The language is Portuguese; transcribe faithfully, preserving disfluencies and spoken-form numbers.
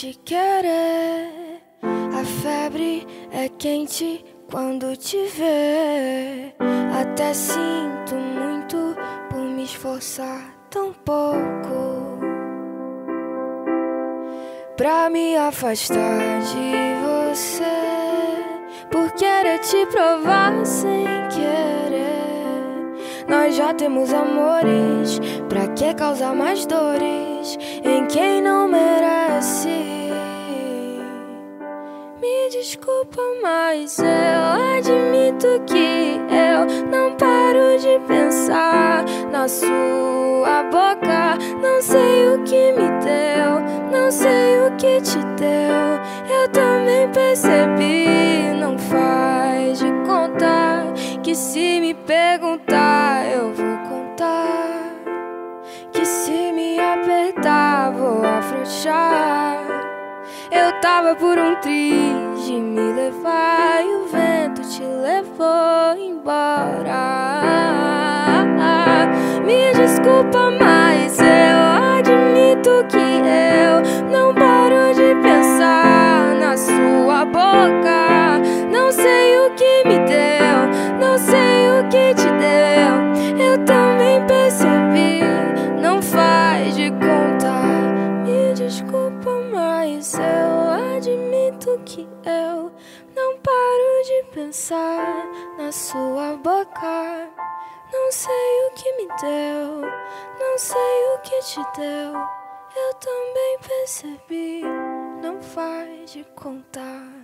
te querer. A febre é quente quando te vê. Até sinto muito por me esforçar tão pouco pra me afastar de você, por querer te provar sem querer. Nós já temos amores, pra que causar mais dores em quem não merece? Me desculpa, mas eu admito que eu não paro de pensar na sua boca. Não sei o que me deu, não sei o que te deu. Eu também percebi, não faz de conta, que se me perguntar eu vou contar, que se me apertar vou afrouxar. Eu tava por um triz de me levar e o vento te levou embora. Me desculpa, mas eu admito que eu não paro de pensar na sua boca. Não sei o que me deu, não sei o que te deu. Eu também percebi, não faz de conta. Me desculpa, mas eu admito que eu não paro de pensar na sua boca. Não sei o que me deu, não sei o que te deu. Eu também percebi, não faz de contar.